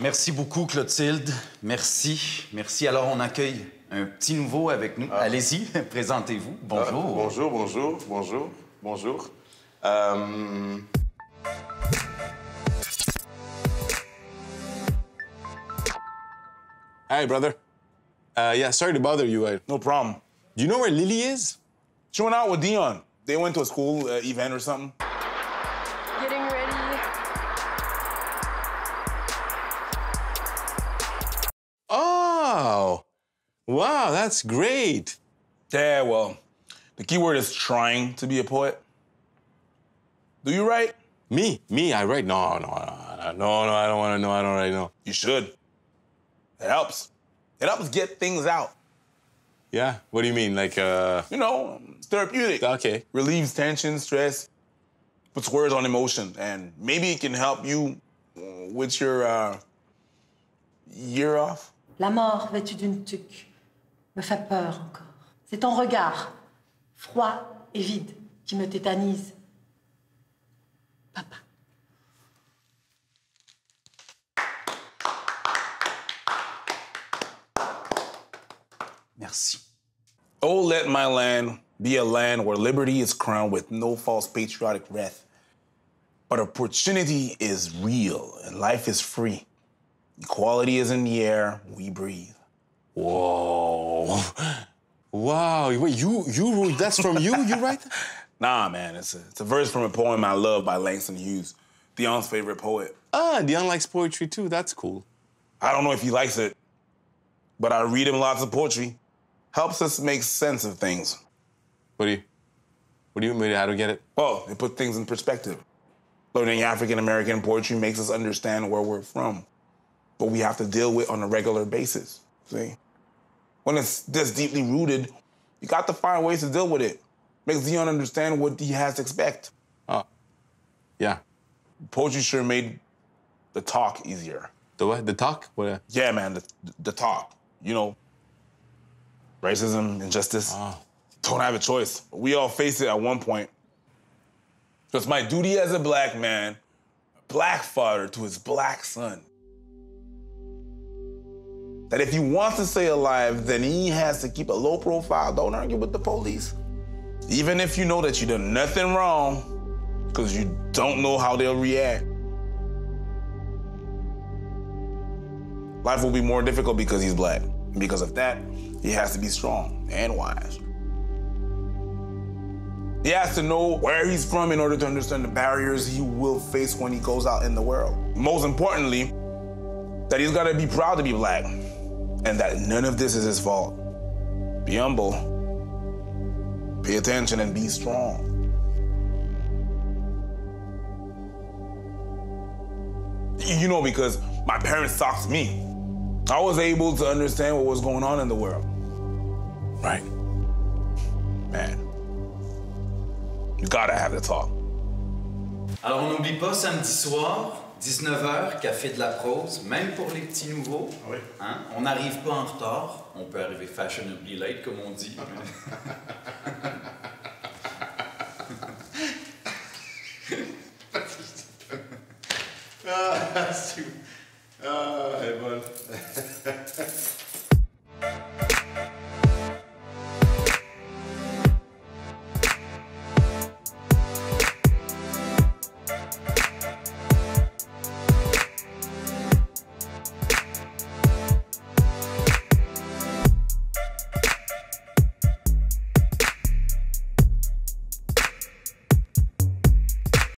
Merci beaucoup, Clotilde. Merci. Merci. Alors, on accueille un petit nouveau avec nous. Allez-y, présentez-vous. Bonjour. Bonjour, bonjour, bonjour, bonjour. Hey, brother. Yeah, sorry to bother you. No problem. Do you know where Lily is? She went out with Dion. They went to a school event or something. Getting ready. Oh, wow, that's great. Yeah, well, the key word is trying to be a poet. Do you write? Me, I write. No, I don't want to know. I don't write, no. You should. It helps. It helps get things out. Yeah? What do you mean? Like, You know, therapeutic. Okay. Relieves tension, stress, puts words on emotion, and maybe it can help you with your, year off. La mort vêtue d'une tuque me fait peur encore. C'est ton regard, froid et vide, qui me tétanise. Papa. Merci. Oh, let my land be a land where liberty is crowned with no false patriotic wrath. But opportunity is real and life is free. Equality is in the air, we breathe. Whoa. Wow, wait, you that's from you? You write that? Nah, man, it's a verse from a poem I love by Langston Hughes, Dion's favorite poet. Ah, Dion likes poetry too, that's cool. I don't know if he likes it, but I read him lots of poetry. Helps us make sense of things. What do you mean, how do we get it? Well, it puts things in perspective. Learning African-American poetry makes us understand where we're from, but we have to deal with on a regular basis, see? When it's this deeply rooted, you got to find ways to deal with it. Makes Zion understand what he has to expect. Yeah. Poetry sure made the talk easier. The what? The talk? What? Yeah, man, the talk. You know, racism, injustice. Don't have a choice. We all face it at one point. So it's my duty as a black man, black father to his black son, that if he wants to stay alive, then he has to keep a low profile. Don't argue with the police. Even if you know that you done nothing wrong, because you don't know how they'll react. Life will be more difficult because he's black. And because of that, he has to be strong and wise. He has to know where he's from in order to understand the barriers he will face when he goes out in the world. Most importantly, that he's gotta be proud to be black and that none of this is his fault. Be humble, pay attention, and be strong. You know, because my parents taught me. I was able to understand what was going on in the world. Right. Man. You gotta have the talk. Alors, on n'oublie pas, samedi soir, 19h, Café de la prose, même pour les petits nouveaux. Oui. Hein? On n'arrive pas en retard. On peut arriver fashionably late, comme on dit. Ah, c'est bon.